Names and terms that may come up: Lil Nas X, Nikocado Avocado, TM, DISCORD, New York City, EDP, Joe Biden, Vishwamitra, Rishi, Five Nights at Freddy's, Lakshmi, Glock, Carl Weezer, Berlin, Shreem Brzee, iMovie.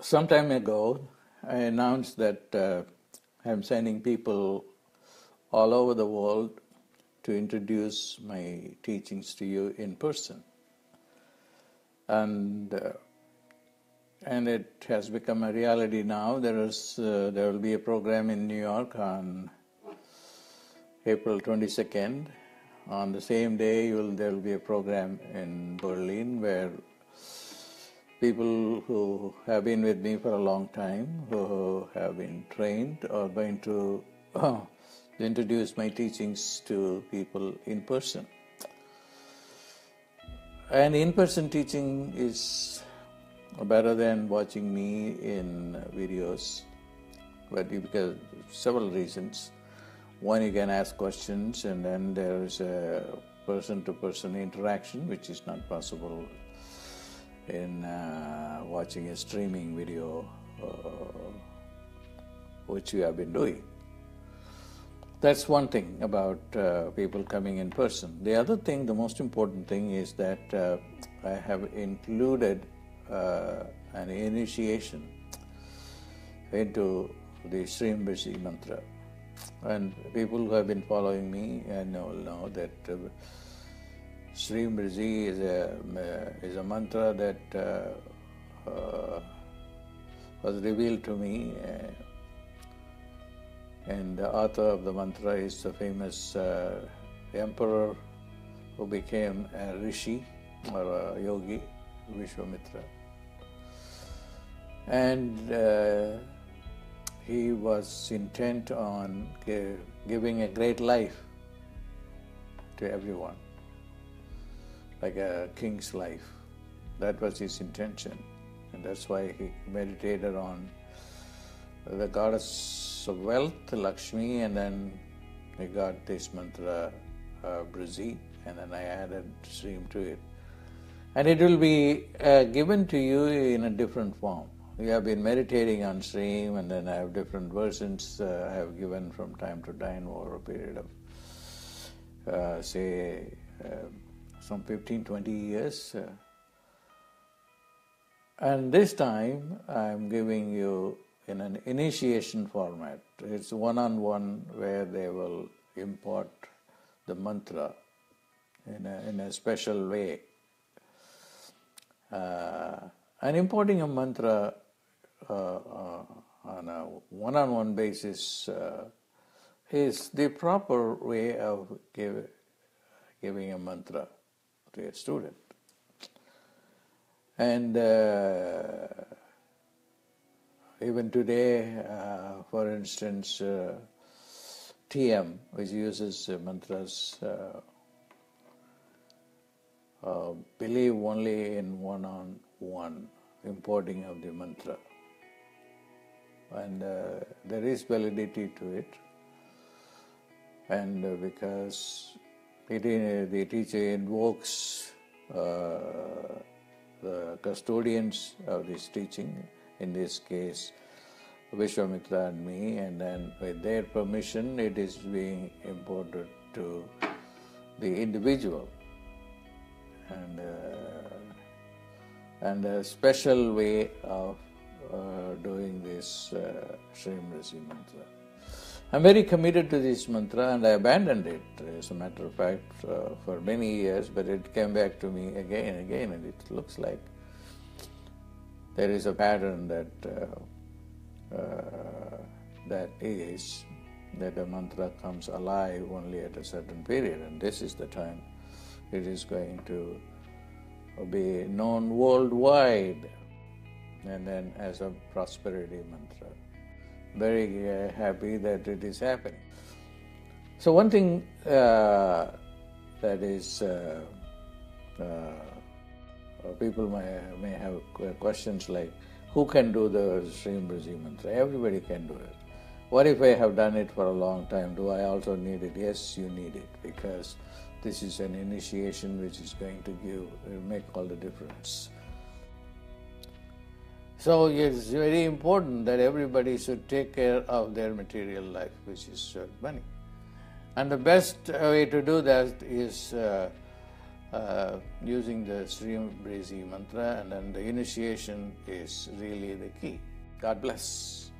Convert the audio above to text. some time ago, I announced that I'm sending people all over the world to introduce my teachings to you in person. And it has become a reality now. There will be a program in New York on April 22nd. On the same day, there will be a program in Berlin where people who have been with me for a long time, who have been trained, are going to introduce my teachings to people in person. And in-person teaching is better than watching me in videos, but because of several reasons. One, you can ask questions, and then there is a person-to-person interaction, which is not possible in watching a streaming video, which you have been doing. That's one thing about people coming in person. The other thing, the most important thing, is that I have included an initiation into the Shreem Brzee mantra. And people who have been following me know that Shreem Brzee is a mantra that was revealed to me, and the author of the mantra is the famous emperor who became a rishi or a yogi, Vishwamitra. And he was intent on giving a great life to everyone, like a king's life. That was his intention, and that's why he meditated on the goddess of wealth, Lakshmi, and then he got this mantra, Brzee, and then I added Shreem to it. And it will be given to you in a different form. We have been meditating on Shreem, and then I have different versions I have given from time to time over a period of, say, some 15, 20 years. And this time I'm giving you in an initiation format. It's one-on-one where they will import the mantra in a special way. And importing a mantra on a one-on-one basis is the proper way of giving a mantra to a student. And even today, for instance, TM, which uses mantras, believe only in one-on-one importing of the mantra. And there is validity to it. And because the teacher invokes the custodians of this teaching, in this case, Vishwamitra and me, and then with their permission, it is being imported to the individual. And a special way of doing this Shreem Brzee mantra. I'm very committed to this mantra, and I abandoned it, as a matter of fact, for many years, but it came back to me again and again, and it looks like there is a pattern that the mantra comes alive only at a certain period, and this is the time it is going to be known worldwide, and then as a prosperity mantra. Very happy that it is happening. So one thing that is, people may have questions like, who can do the Shreem Brzee mantra? Everybody can do it. What if I have done it for a long time? Do I also need it? Yes, you need it, because this is an initiation which is going to make all the difference. So it's very important that everybody should take care of their material life, which is money. And the best way to do that is using the Shreem Brzee mantra, and then the initiation is really the key. God bless.